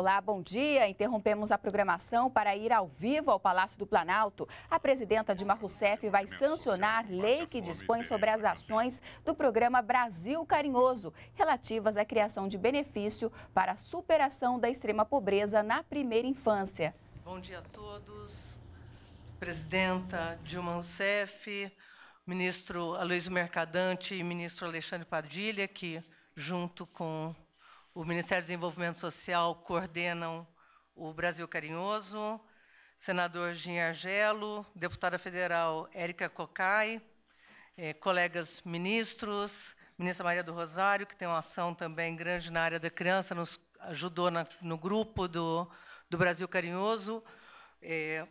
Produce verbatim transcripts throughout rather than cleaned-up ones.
Olá, bom dia. Interrompemos a programação para ir ao vivo ao Palácio do Planalto. A presidenta Dilma Rousseff vai sancionar lei que dispõe sobre as ações do programa Brasil Carinhoso, relativas à criação de benefício para a superação da extrema pobreza na primeira infância. Bom dia a todos. Presidenta Dilma Rousseff, ministro Aloysio Mercadante e ministro Alexandre Padilha, que junto com o Ministério do Desenvolvimento Social coordenam o Brasil Carinhoso, senador Jean Argelo, deputada federal Érica Cocay, eh, colegas ministros, ministra Maria do Rosário, que tem uma ação também grande na área da criança, nos ajudou na, no grupo do, do Brasil Carinhoso, eh,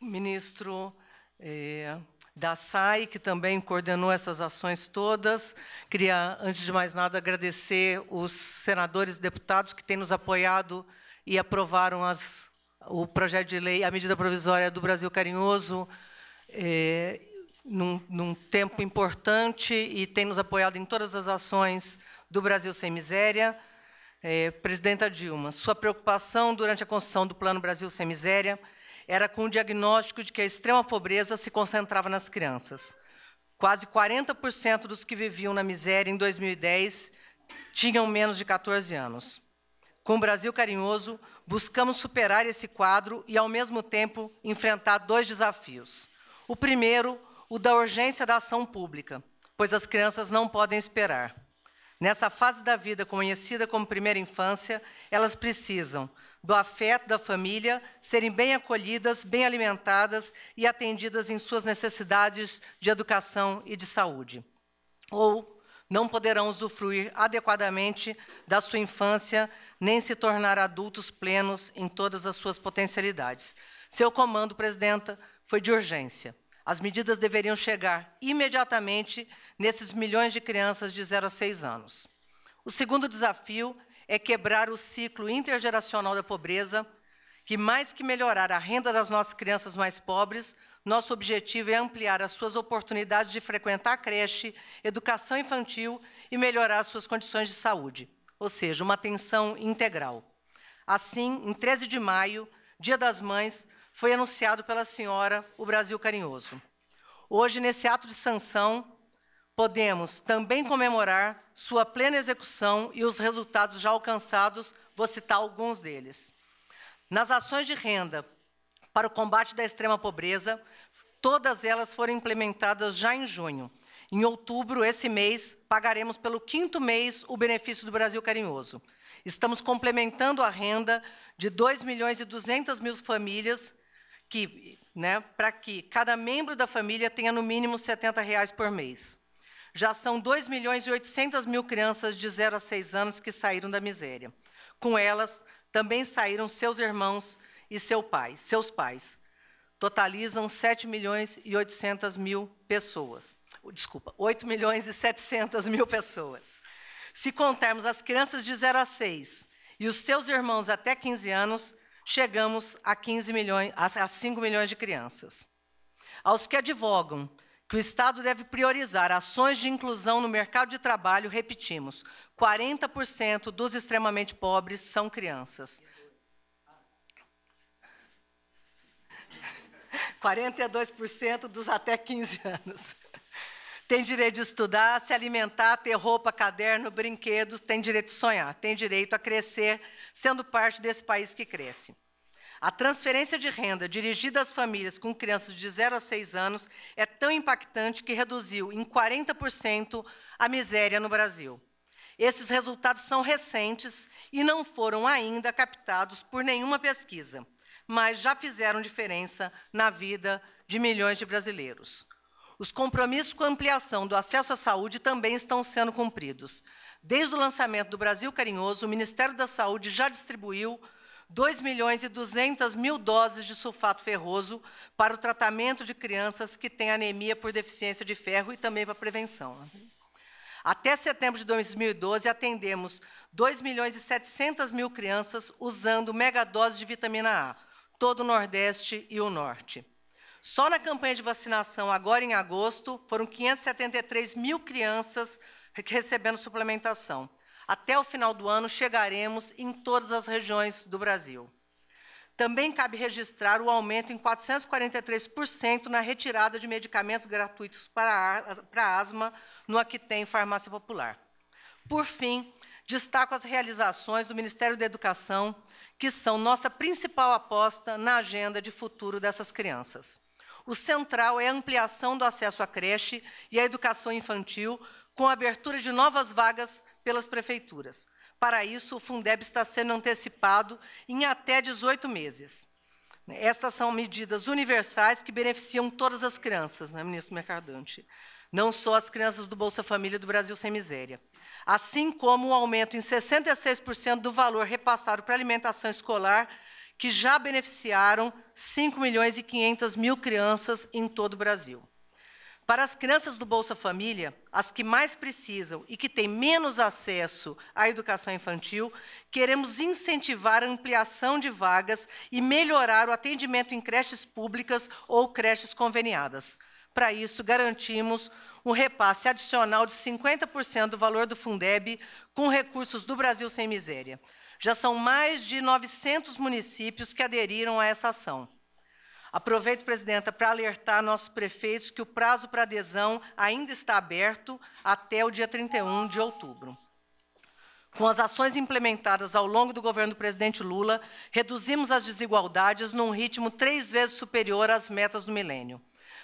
ministro... Eh, da S A I, que também coordenou essas ações todas. Queria, antes de mais nada, agradecer os senadores e deputados que têm nos apoiado e aprovaram as, o projeto de lei, a medida provisória do Brasil Carinhoso, é, num, num tempo importante, e têm nos apoiado em todas as ações do Brasil Sem Miséria. É, presidenta Dilma, sua preocupação durante a construção do Plano Brasil Sem Miséria era com o diagnóstico de que a extrema pobreza se concentrava nas crianças. Quase quarenta por cento dos que viviam na miséria em dois mil e dez tinham menos de quatorze anos. Com o Brasil Carinhoso, buscamos superar esse quadro e, ao mesmo tempo, enfrentar dois desafios. O primeiro, o da urgência da ação pública, pois as crianças não podem esperar. Nessa fase da vida conhecida como primeira infância, elas precisam do afeto da família, serem bem acolhidas, bem alimentadas e atendidas em suas necessidades de educação e de saúde. Ou não poderão usufruir adequadamente da sua infância, nem se tornar adultos plenos em todas as suas potencialidades. Seu comando, presidenta, foi de urgência. As medidas deveriam chegar imediatamente nesses milhões de crianças de zero a seis anos. O segundo desafio é quebrar o ciclo intergeracional da pobreza, que, mais que melhorar a renda das nossas crianças mais pobres, nosso objetivo é ampliar as suas oportunidades de frequentar a creche, educação infantil e melhorar as suas condições de saúde, ou seja, uma atenção integral. Assim, em treze de maio, Dia das Mães, foi anunciado pela senhora o Brasil Carinhoso. Hoje, nesse ato de sanção, podemos também comemorar sua plena execução e os resultados já alcançados, vou citar alguns deles. Nas ações de renda para o combate da extrema pobreza, todas elas foram implementadas já em junho. Em outubro, esse mês, pagaremos pelo quinto mês o benefício do Brasil Carinhoso. Estamos complementando a renda de dois milhões e duzentas mil famílias que, né, para que cada membro da família tenha no mínimo setenta reais por mês. Já são dois milhões e oitocentas mil crianças de zero a seis anos que saíram da miséria. Com elas, também saíram seus irmãos e seu pai, seus pais. Totalizam sete milhões e oitocentas mil pessoas. Desculpa, oito milhões e setecentas mil pessoas. Se contarmos as crianças de zero a seis e os seus irmãos até quinze anos, chegamos a, quinze milhões, a cinco milhões de crianças. Aos que advogam que o Estado deve priorizar ações de inclusão no mercado de trabalho, repetimos, quarenta por cento dos extremamente pobres são crianças. quarenta e dois por cento dos até quinze anos. Tem direito de estudar, se alimentar, ter roupa, caderno, brinquedos, tem direito de sonhar, tem direito a crescer, sendo parte desse país que cresce. A transferência de renda dirigida às famílias com crianças de zero a seis anos é tão impactante que reduziu em quarenta por cento a miséria no Brasil. Esses resultados são recentes e não foram ainda captados por nenhuma pesquisa, mas já fizeram diferença na vida de milhões de brasileiros. Os compromissos com a ampliação do acesso à saúde também estão sendo cumpridos. Desde o lançamento do Brasil Carinhoso, o Ministério da Saúde já distribuiu dois milhões e duzentas mil doses de sulfato ferroso para o tratamento de crianças que têm anemia por deficiência de ferro e também para a prevenção. Até setembro de dois mil e doze, atendemos dois milhões e setecentas mil crianças usando megadoses de vitamina A, todo o Nordeste e o Norte. Só na campanha de vacinação, agora em agosto, foram quinhentas e setenta e três mil crianças recebendo suplementação. Até o final do ano, chegaremos em todas as regiões do Brasil. Também cabe registrar o aumento em quatrocentos e quarenta e três por cento na retirada de medicamentos gratuitos para, para asma no Aqui Tem Farmácia Popular. Por fim, destaco as realizações do Ministério da Educação, que são nossa principal aposta na agenda de futuro dessas crianças. O central é a ampliação do acesso à creche e à educação infantil, com a abertura de novas vagas pelas prefeituras. Para isso, o Fundeb está sendo antecipado em até dezoito meses. Estas são medidas universais que beneficiam todas as crianças, né, ministro Mercadante? Não só as crianças do Bolsa Família do Brasil Sem Miséria. Assim como o aumento em sessenta e seis por cento do valor repassado para alimentação escolar, que já beneficiaram cinco milhões e quinhentas mil crianças em todo o Brasil. Para as crianças do Bolsa Família, as que mais precisam e que têm menos acesso à educação infantil, queremos incentivar a ampliação de vagas e melhorar o atendimento em creches públicas ou creches conveniadas. Para isso, garantimos um repasse adicional de cinquenta por cento do valor do Fundeb com recursos do Brasil Sem Miséria. Já são mais de novecentos municípios que aderiram a essa ação. Aproveito, presidenta, para alertar nossos prefeitos que o prazo para adesão ainda está aberto até o dia trinta e um de outubro. Com as ações implementadas ao longo do governo do presidente Lula, reduzimos as desigualdades num ritmo três vezes superior às metas do milênio.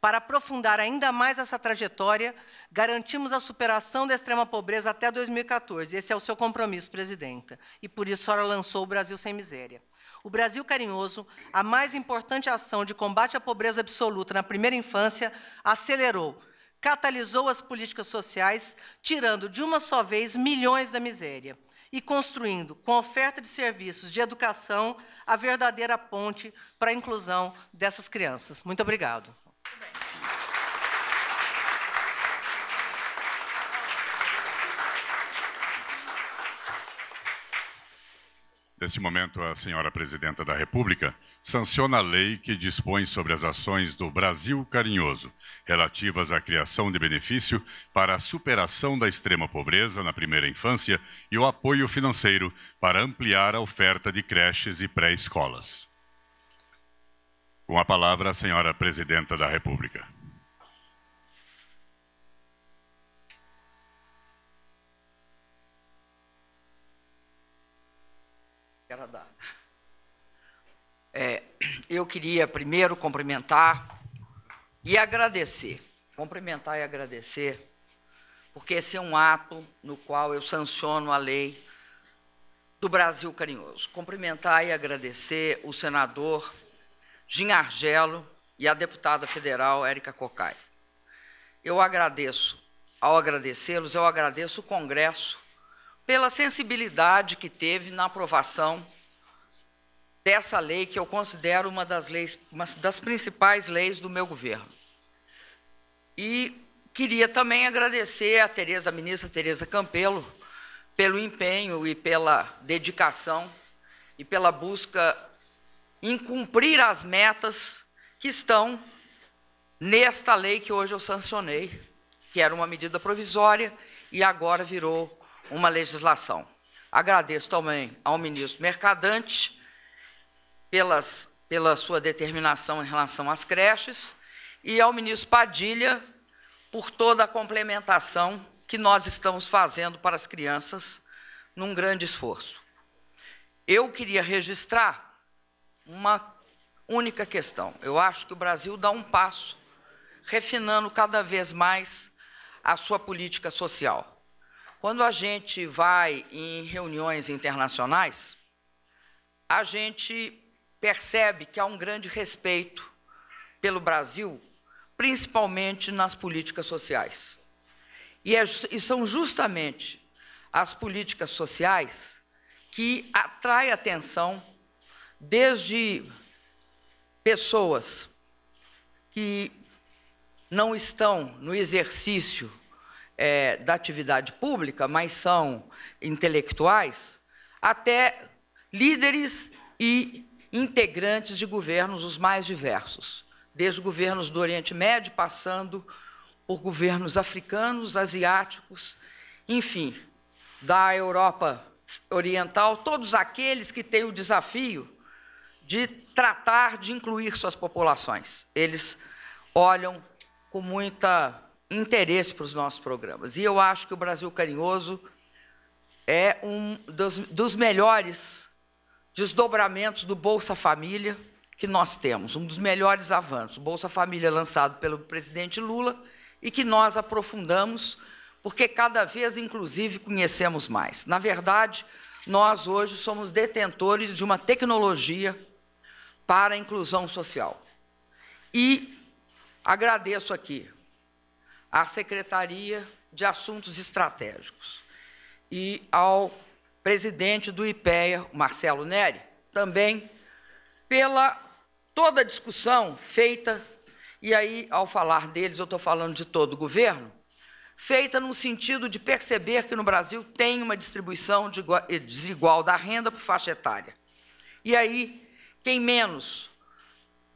Para aprofundar ainda mais essa trajetória, garantimos a superação da extrema pobreza até dois mil e quatorze. Esse é o seu compromisso, presidenta, e por isso a senhora lançou o Brasil Sem Miséria. O Brasil Carinhoso, a mais importante ação de combate à pobreza absoluta na primeira infância, acelerou, catalisou as políticas sociais, tirando de uma só vez milhões da miséria e construindo, com a oferta de serviços de educação, a verdadeira ponte para a inclusão dessas crianças. Muito obrigado. Neste momento, a senhora presidenta da República sanciona a lei que dispõe sobre as ações do Brasil Carinhoso, relativas à criação de benefício para a superação da extrema pobreza na primeira infância e o apoio financeiro para ampliar a oferta de creches e pré-escolas. Com a palavra, a senhora presidenta da República. É, eu queria primeiro cumprimentar e agradecer, cumprimentar e agradecer, porque esse é um ato no qual eu sanciono a lei do Brasil Carinhoso. Cumprimentar e agradecer o senador Jean Argelo e a deputada federal Érica Cocay. Eu agradeço, ao agradecê-los, eu agradeço o Congresso pela sensibilidade que teve na aprovação dessa lei, que eu considero uma das leis, uma das principais leis do meu governo. E queria também agradecer a Tereza, a ministra Tereza Campello, pelo empenho e pela dedicação e pela busca em cumprir as metas que estão nesta lei que hoje eu sancionei, que era uma medida provisória e agora virou uma legislação. Agradeço também ao ministro Mercadante pelas, pela sua determinação em relação às creches e ao ministro Padilha por toda a complementação que nós estamos fazendo para as crianças num grande esforço. Eu queria registrar uma única questão. Eu acho que o Brasil dá um passo, refinando cada vez mais a sua política social. Quando a gente vai em reuniões internacionais, a gente percebe que há um grande respeito pelo Brasil, principalmente nas políticas sociais. E, é, e são justamente as políticas sociais que atraem atenção desde pessoas que não estão no exercício É, da atividade pública, mas são intelectuais, até líderes e integrantes de governos os mais diversos, desde governos do Oriente Médio, passando por governos africanos, asiáticos, enfim. da Europa Oriental, todos aqueles que têm o desafio de tratar de incluir suas populações. Eles olham com muito interesse para os nossos programas. E eu acho que o Brasil Carinhoso é um dos, dos melhores desdobramentos do Bolsa Família que nós temos, um dos melhores avanços. O Bolsa Família lançado pelo presidente Lula e que nós aprofundamos, porque cada vez, inclusive, conhecemos mais. Na verdade, nós hoje somos detentores de uma tecnologia para a inclusão social. E agradeço aqui à Secretaria de Assuntos Estratégicos e ao presidente do IPEA, Marcelo Neri, também pela toda a discussão feita, e aí, ao falar deles, eu estou falando de todo o governo, feita no sentido de perceber que no Brasil tem uma distribuição de desigual da renda por faixa etária. E aí, quem menos,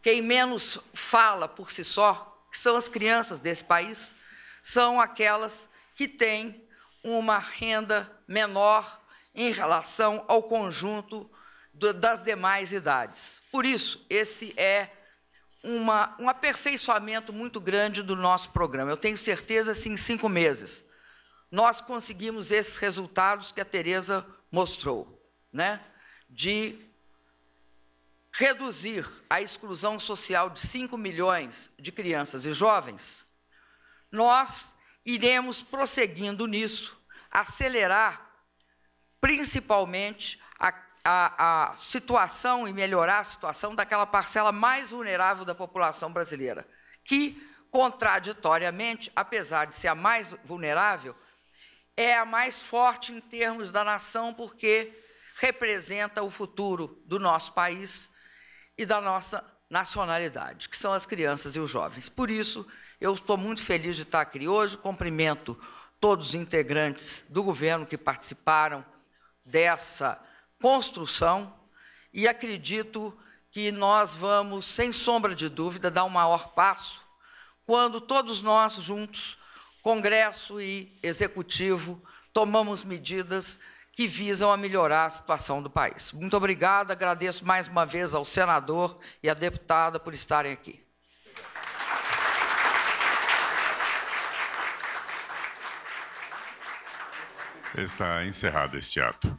quem menos fala por si só, que são as crianças desse país, são aquelas que têm uma renda menor em relação ao conjunto do, das demais idades. Por isso, esse é Uma, um aperfeiçoamento muito grande do nosso programa. Eu tenho certeza que, assim, em cinco meses, nós conseguimos esses resultados que a Tereza mostrou, né? De reduzir a exclusão social de cinco milhões de crianças e jovens. Nós iremos, prosseguindo nisso, acelerar, principalmente, a A, a situação e melhorar a situação daquela parcela mais vulnerável da população brasileira, que, contraditoriamente, apesar de ser a mais vulnerável, é a mais forte em termos da nação, porque representa o futuro do nosso país e da nossa nacionalidade, que são as crianças e os jovens. Por isso, eu estou muito feliz de estar aqui hoje, cumprimento todos os integrantes do governo que participaram dessa construção, e acredito que nós vamos, sem sombra de dúvida, dar um maior passo quando todos nós juntos, Congresso e Executivo, tomamos medidas que visam a melhorar a situação do país. Muito obrigado, agradeço mais uma vez ao senador e à deputada por estarem aqui. Está encerrado este ato.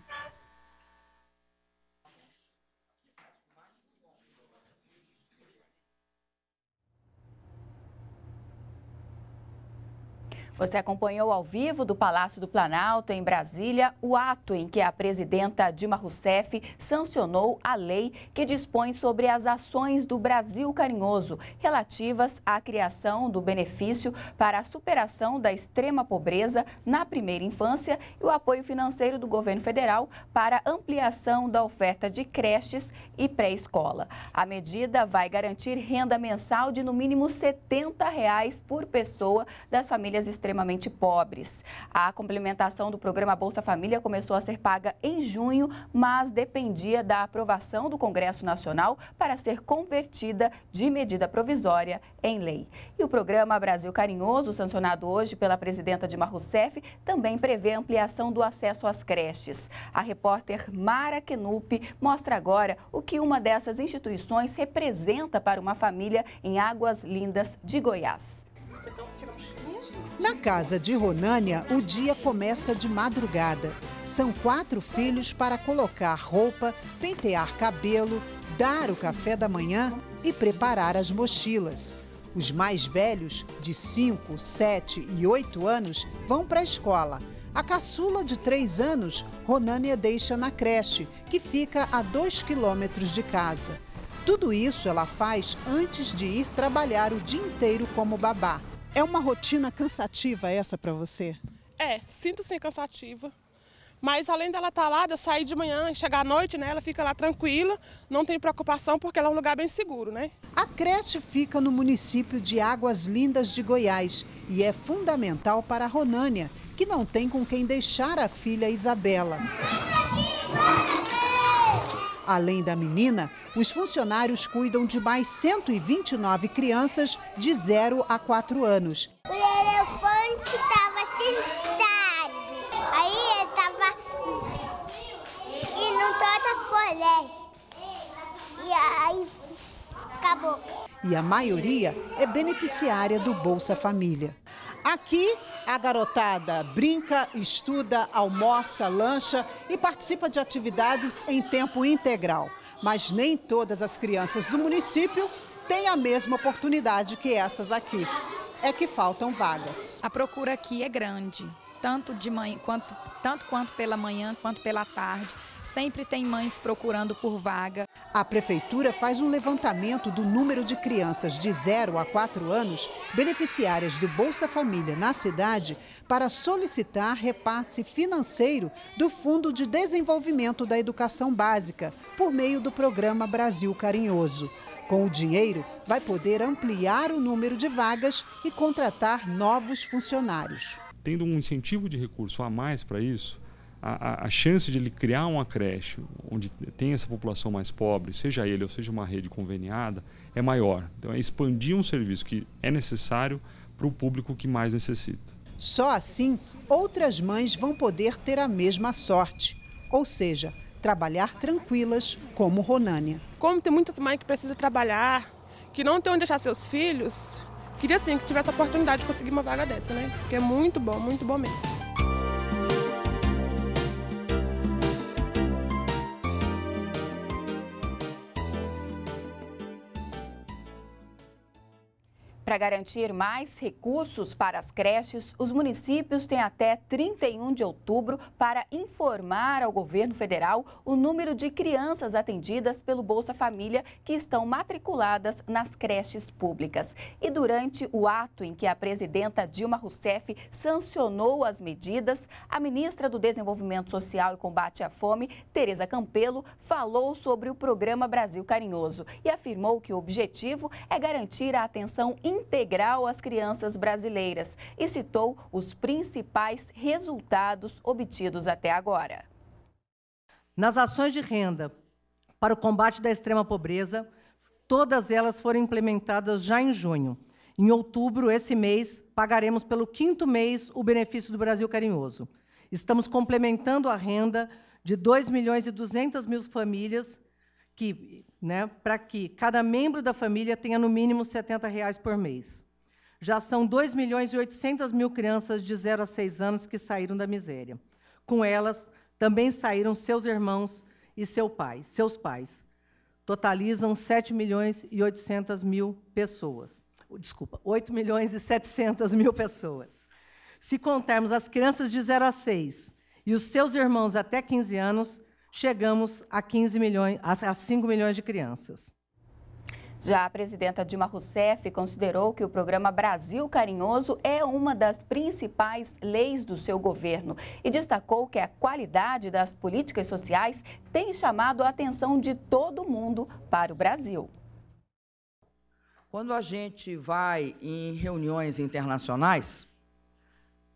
Você acompanhou ao vivo do Palácio do Planalto, em Brasília, o ato em que a presidenta Dilma Rousseff sancionou a lei que dispõe sobre as ações do Brasil Carinhoso relativas à criação do benefício para a superação da extrema pobreza na primeira infância e o apoio financeiro do governo federal para ampliação da oferta de creches e pré-escola. A medida vai garantir renda mensal de no mínimo setenta reais por pessoa das famílias extremas. extremamente pobres. A complementação do programa Bolsa Família começou a ser paga em junho, mas dependia da aprovação do Congresso Nacional para ser convertida de medida provisória em lei. E o programa Brasil Carinhoso, sancionado hoje pela presidenta Dilma Rousseff, também prevê a ampliação do acesso às creches. A repórter Mara Kenupi mostra agora o que uma dessas instituições representa para uma família em Águas Lindas de Goiás. Na casa de Ronânia, o dia começa de madrugada. São quatro filhos para colocar roupa, pentear cabelo, dar o café da manhã e preparar as mochilas. Os mais velhos, de cinco, sete e oito anos, vão para a escola. A caçula, de três anos, Ronânia deixa na creche, que fica a dois quilômetros de casa. Tudo isso ela faz antes de ir trabalhar o dia inteiro como babá. É uma rotina cansativa essa para você? É, sinto ser cansativa. Mas além dela estar lá, de eu sair de manhã e chegar à noite, né, ela fica lá tranquila, não tem preocupação porque ela é um lugar bem seguro, né? A creche fica no município de Águas Lindas de Goiás e é fundamental para a Ronânia, que não tem com quem deixar a filha Isabela. Além da menina, os funcionários cuidam de mais cento e vinte e nove crianças de zero a quatro anos. O elefante estava sentado, aí ele estava acabou. E a maioria é beneficiária do Bolsa Família. Aqui, a garotada brinca, estuda, almoça, lancha e participa de atividades em tempo integral. Mas nem todas as crianças do município têm a mesma oportunidade que essas aqui. É que faltam vagas. A procura aqui é grande, tanto de manhã, quanto, tanto quanto pela manhã, quanto pela tarde. Sempre tem mães procurando por vaga. A prefeitura faz um levantamento do número de crianças de zero a quatro anos beneficiárias do Bolsa Família na cidade para solicitar repasse financeiro do Fundo de Desenvolvimento da Educação Básica, por meio do programa Brasil Carinhoso. Com o dinheiro, vai poder ampliar o número de vagas e contratar novos funcionários. Tendo um incentivo de recurso a mais para isso, A, a chance de ele criar uma creche onde tem essa população mais pobre, seja ele ou seja uma rede conveniada, é maior. Então é expandir um serviço que é necessário para o público que mais necessita. Só assim, outras mães vão poder ter a mesma sorte, ou seja, trabalhar tranquilas como Ronânia. Como tem muitas mães que precisam trabalhar, que não tem onde deixar seus filhos, queria sim que tivesse a oportunidade de conseguir uma vaga dessa, né? Porque é muito bom, muito bom mesmo. Para garantir mais recursos para as creches, os municípios têm até trinta e um de outubro para informar ao governo federal o número de crianças atendidas pelo Bolsa Família que estão matriculadas nas creches públicas. E durante o ato em que a presidenta Dilma Rousseff sancionou as medidas, a ministra do Desenvolvimento Social e Combate à Fome, Tereza Campello, falou sobre o programa Brasil Carinhoso e afirmou que o objetivo é garantir a atenção integral integral às crianças brasileiras e citou os principais resultados obtidos até agora. Nas ações de renda para o combate da extrema pobreza, todas elas foram implementadas já em junho. Em outubro, esse mês, pagaremos pelo quinto mês o benefício do Brasil Carinhoso. Estamos complementando a renda de dois milhões e duzentas mil famílias que... Né, para que cada membro da família tenha no mínimo setenta reais por mês. Já são dois milhões e oitocentas mil crianças de zero a seis anos que saíram da miséria. Com elas, também saíram seus irmãos e seu pai, seus pais. Totalizam sete milhões e oitocentas mil pessoas. Desculpa, oito milhões e setecentas mil pessoas. Se contarmos as crianças de zero a seis e os seus irmãos até quinze anos, chegamos a quinze milhões, a cinco milhões de crianças. Já a presidenta Dilma Rousseff considerou que o programa Brasil Carinhoso é uma das principais leis do seu governo e destacou que a qualidade das políticas sociais tem chamado a atenção de todo mundo para o Brasil. Quando a gente vai em reuniões internacionais,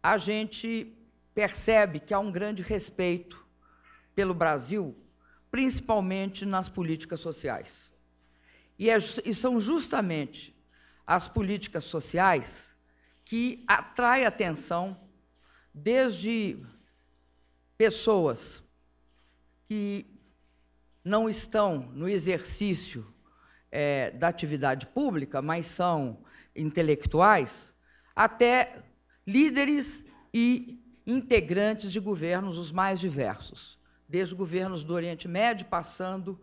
a gente percebe que há um grande respeito pelo Brasil, principalmente nas políticas sociais. E, é, e são justamente as políticas sociais que atraem atenção desde pessoas que não estão no exercício é, da atividade pública, mas são intelectuais, até líderes e integrantes de governos os mais diversos, desde governos do Oriente Médio, passando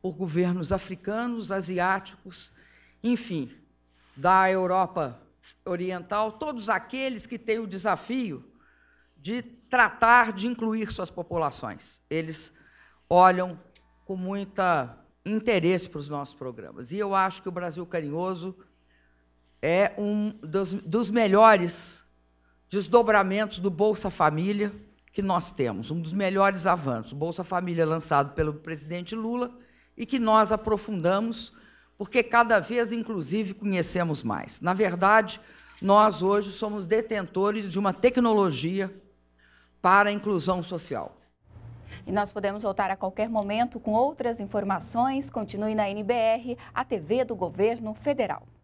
por governos africanos, asiáticos, enfim, da Europa Oriental, todos aqueles que têm o desafio de tratar de incluir suas populações. Eles olham com muito interesse para os nossos programas. E eu acho que o Brasil Carinhoso é um dos, dos melhores desdobramentos do Bolsa Família que nós temos, um dos melhores avanços, o Bolsa Família lançado pelo presidente Lula e que nós aprofundamos, porque cada vez, inclusive, conhecemos mais. Na verdade, nós hoje somos detentores de uma tecnologia para a inclusão social. E nós podemos voltar a qualquer momento com outras informações. Continue na N B R, a T V do Governo Federal.